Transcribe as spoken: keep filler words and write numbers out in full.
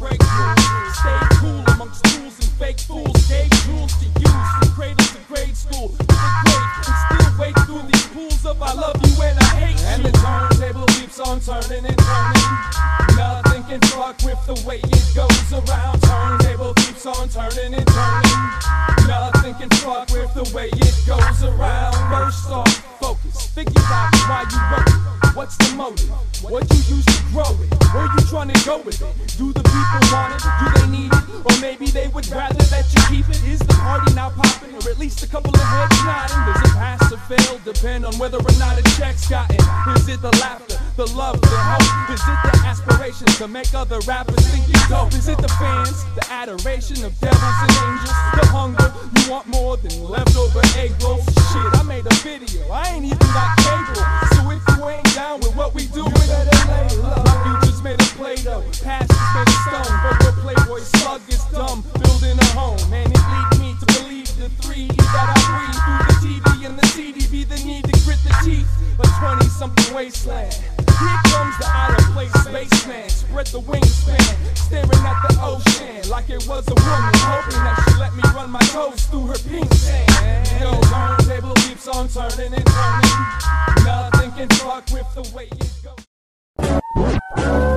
break rules. Stay cool amongst tools and fake fools. Gave tools to use from cradle to grade school. With a grade and still wade through these pools of I love you and I hate you. And the turntable keeps on turning and turning. Nothing can fuck with the way it goes around. Turntable keeps on turning and turning. Nothing can fuck with the way it goes around. First off, focus. Figure out why you wrote it. What's the motive? What you use to grow it? Where you trying to go with it? Do the people want it? Do they need it? Or maybe they would rather that you keep it? Is the party now popping? Or at least a couple of heads nodding? Does it pass or fail? Depend on whether or not a check's gotten. Is it the laughter, the love, the hope? Is it the aspiration to make other rappers think you're dope? Is it the fans, the adoration of devils and angels? The hunger, you want more than leftover egg rolls? Shit, I made a video, I ain't even got cable. So if you ain't down with what we do, you better lay low. My future's made of Play-Doh, past is made of stone. But the playboy slug is dumb, building a home. And it leads me to believe the three that I breathe through the T V and the C D be the need to grit the teeth of twenty-something wasteland. Here comes the out-of-place spaceman, spread the wingspan, staring at the ocean like it was a woman, hoping that she let me run my toes through her pink sand. Yo, turntable keeps on turning and turning. Nothing can fuck with the way it goes.